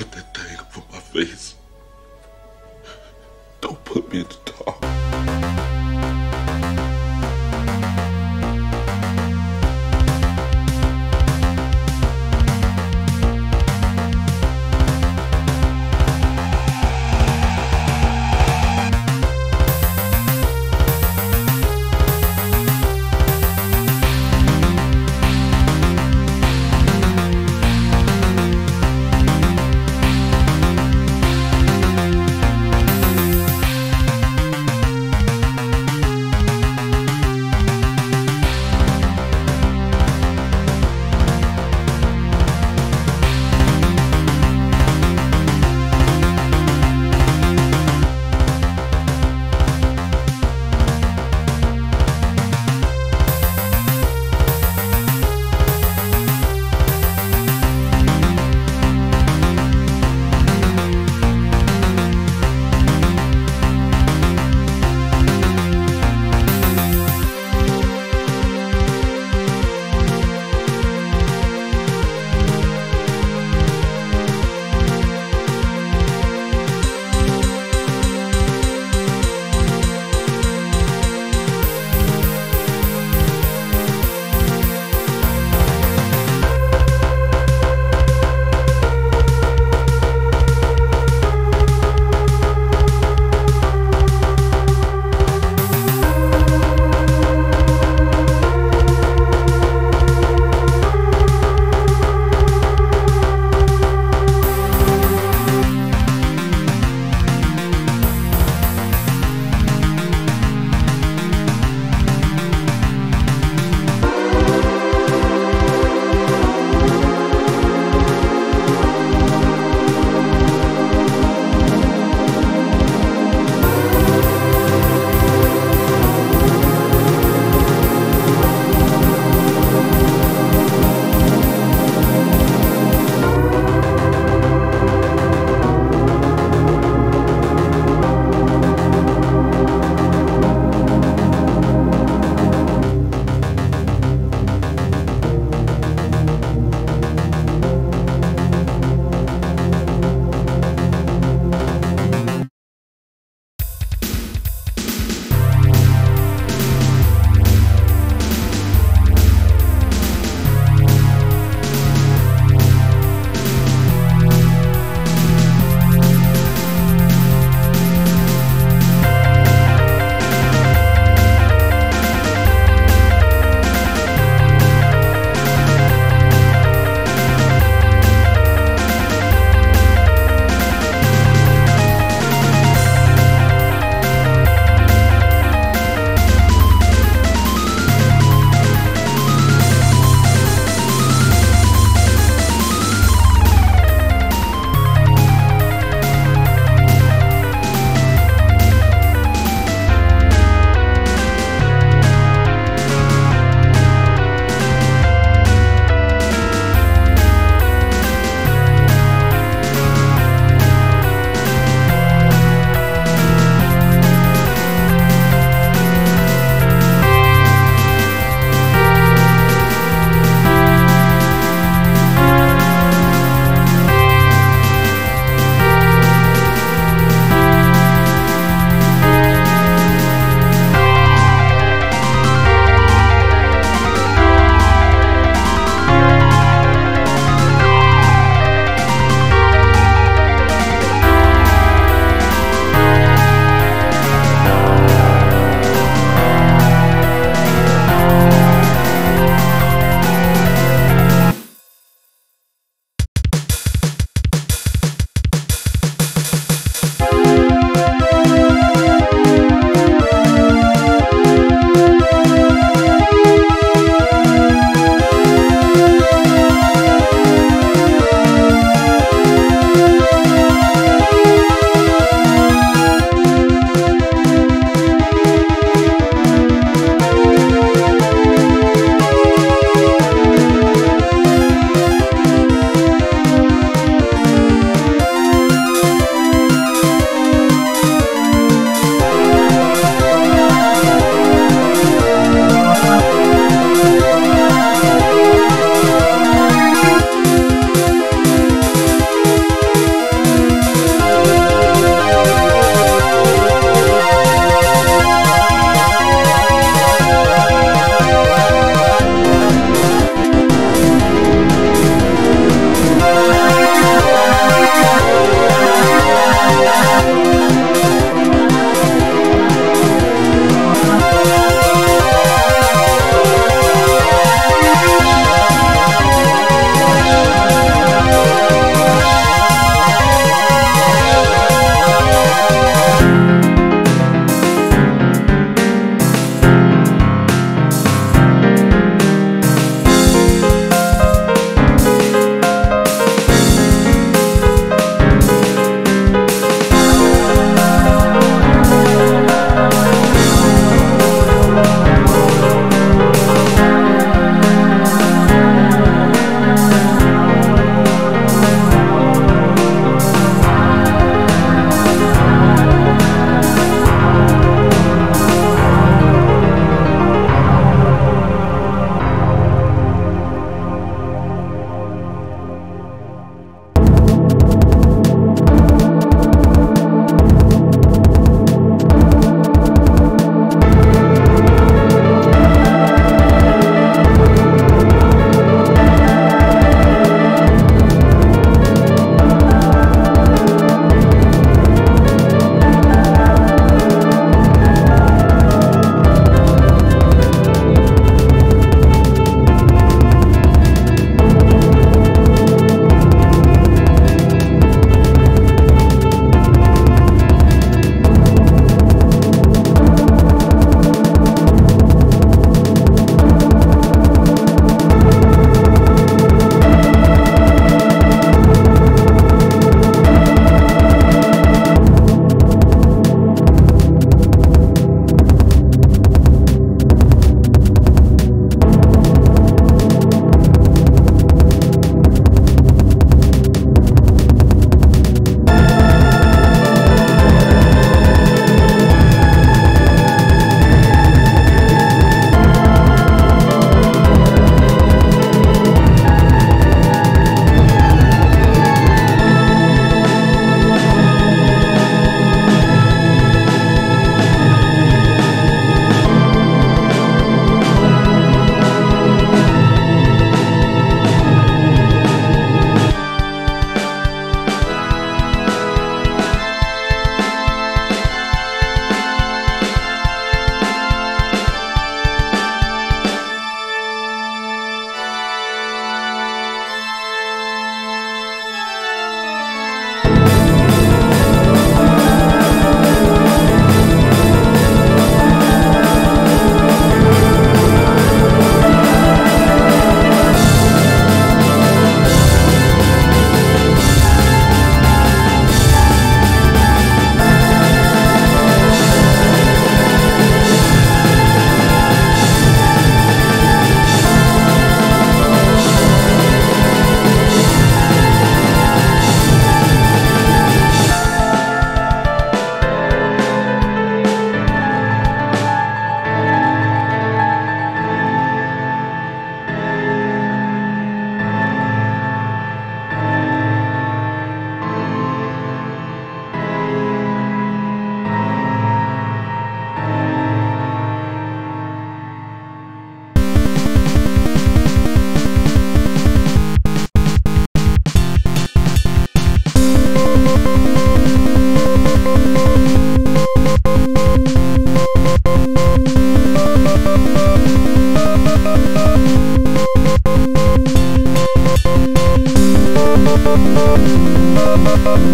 Put that thing up on my face. Don't put me in the dark.